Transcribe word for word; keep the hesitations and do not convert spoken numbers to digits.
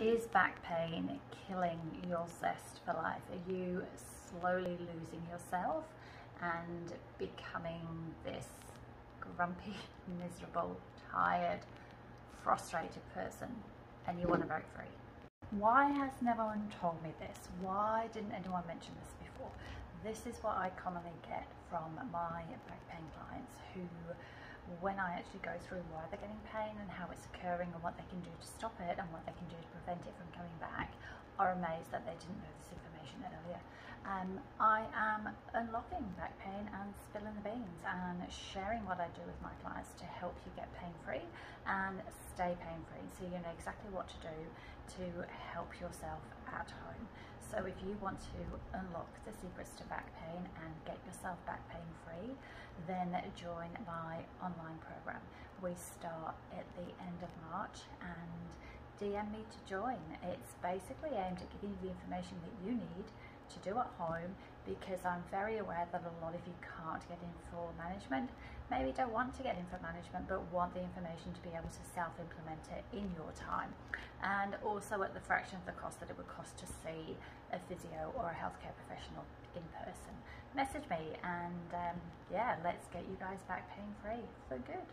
Is back pain killing your zest for life? Are you slowly losing yourself and becoming this grumpy, miserable, tired, frustrated person, and you want to break free? Why has no one told me this? Why didn't anyone mention this before? This is what I commonly get from my back pain clients, who, when I actually go through why they're getting pain and how it's occurring and what they can do to stop it and what they can do to prevent it from coming back, are amazed that they didn't know this information earlier. Um, I am unlocking back pain and spilling the beans and sharing what I do with my clients to help you get pain-free and stay pain-free, so you know exactly what to do to help yourself at home. So if you want to unlock the secrets to back pain and get yourself back pain free, then join my online program. We start at the end of March, and D M me to join. It's basically aimed at giving you the information that you need to do at home, because I'm very aware that a lot of you can't get in for management, maybe don't want to get in for management, but want the information to be able to self-implement it in your time, and also at the fraction of the cost that it would cost to see a physio or a healthcare professional in person. Message me and um, yeah, let's get you guys back pain-free for good.